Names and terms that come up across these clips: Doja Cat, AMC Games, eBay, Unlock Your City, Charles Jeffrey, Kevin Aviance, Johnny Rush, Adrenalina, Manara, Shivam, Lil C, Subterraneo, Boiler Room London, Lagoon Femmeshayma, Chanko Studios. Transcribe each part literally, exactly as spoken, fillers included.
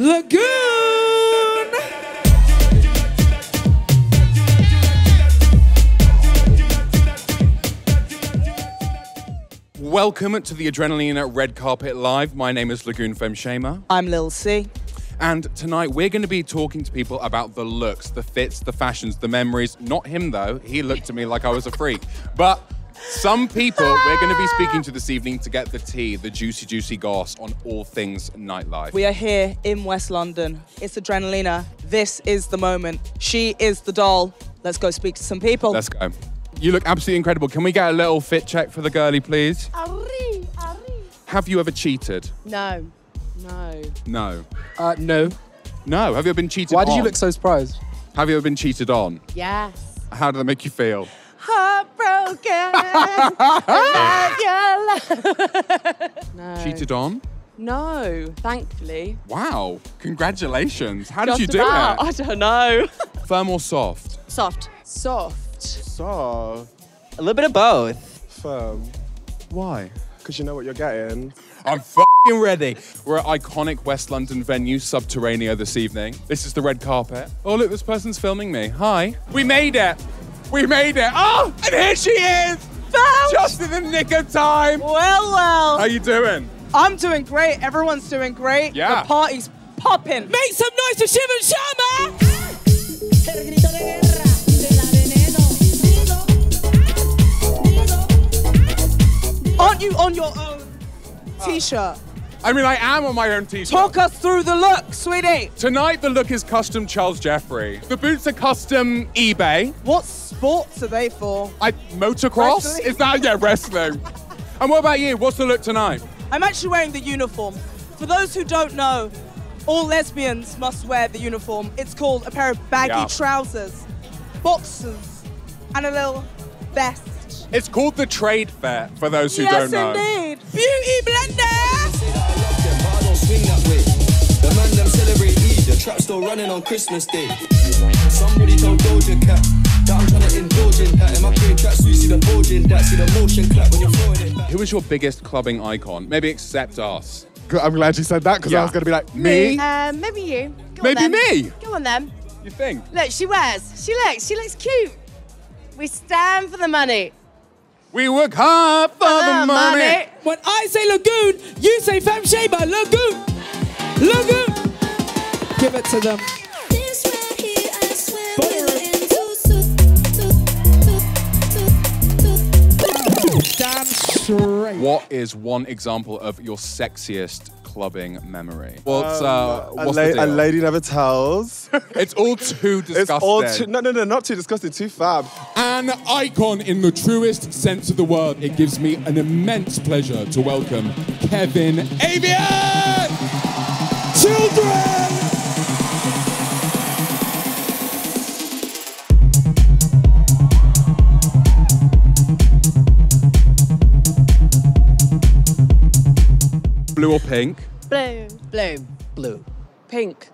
Lagoon. Welcome to the Adrenalina Red Carpet Live. My name is Lagoon Femmeshayma. I'm Lil C. And tonight we're going to be talking to people about the looks, the fits, the fashions, the memories. Not him though, he looked at me like I was a freak. But some people we're going to be speaking to this evening to get the tea, the juicy, juicy goss on all things nightlife. We are here in West London. It's Adrenalina. This is the moment. She is the doll. Let's go speak to some people. Let's go. You look absolutely incredible. Can we get a little fit check for the girly, please? Arri, arri. Have you ever cheated? No. No. No. Uh, no. No. Have you ever been cheated on? Why did you look so surprised? Have you ever been cheated on? Yes. How did that make you feel? Heartbroken. No. Cheated on? No, thankfully. Wow. Congratulations. How Just did you about. do it? I don't know. Firm or soft? Soft. Soft. Soft. A little bit of both. Firm. Why? Because you know what you're getting. I'm f ready. We're at iconic West London venue, Subterraneo, this evening. This is the red carpet. Oh, look, this person's filming me. Hi. We made it. We made it. Oh, and here she is. Found. Just in the nick of time. Well, well. How you doing? I'm doing great. Everyone's doing great. Yeah. The party's popping. Make some noise for Femmeshayma. Aren't you on your own T-shirt? I mean, I am on my own T-shirt. Talk us through the look, sweetie. Tonight, the look is custom Charles Jeffrey. The boots are custom eBay. What sports are they for? I Motocross? Wrestling? Is that, yeah, wrestling. And what about you? What's the look tonight? I'm actually wearing the uniform. For those who don't know, all lesbians must wear the uniform. It's called a pair of baggy yeah. trousers, boxers, and a little vest. It's called the trade fair, for those who yes, don't know. Yes, indeed. Beauty blender! Trap still running on Christmas Day. Somebody told Doja Cat that I'm trying to indulge in that. In my crew tracks, you see the bulge in that. See the motion clap when you're throwing it back. Who is your biggest clubbing icon? Maybe except us. I'm glad you said that because yeah. I was going to be like, me? me? Uh, maybe you. Go maybe on me? Go on then. You think? Look, she wears. She looks. She looks cute. We stand for the money. We work hard for, for the, the money. money. When I say Lagoon, you say Femmeshayma. Lagoon. Lagoon. Give it to them. This right here, I swear we'll end too soon. Damn straight. What is one example of your sexiest clubbing memory? What's, uh, um, what's a, la the deal? a lady never tells. It's all too disgusting. It's all too, no, no, no, not too disgusting, too fab. An icon in the truest sense of the word. It gives me an immense pleasure to welcome Kevin Aviance! Children! Blue or pink? Blue. Blue. Blue. Pink.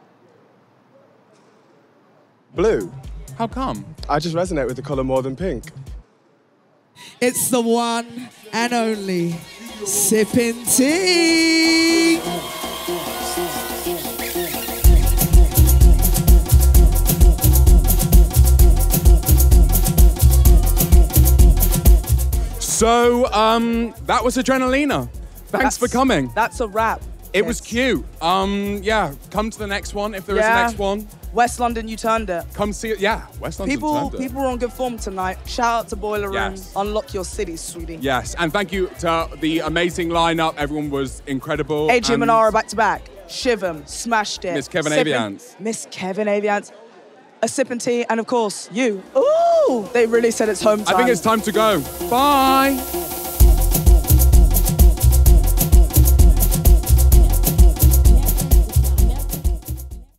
Blue. How come? I just resonate with the colour more than pink. It's the one and only sipping tea. So, um, that was Adrenalina. Thanks that's, for coming. That's a wrap. It yes. was cute. Um, yeah, come to the next one if there yeah. is a next one. West London, you turned it. Come see it. Yeah, West London people, turned it. People are on good form tonight. Shout out to Boiler yes. Room. Unlock your city, sweetie. Yes, and thank you to the amazing lineup. Everyone was incredible. Adrian and Manara back to back. Shivam, smashed it. Miss Kevin Sippin Aviance. Miss Kevin Aviance. A sip and tea, and of course, you. Ooh, they really said it's home time. I think it's time to go. Bye.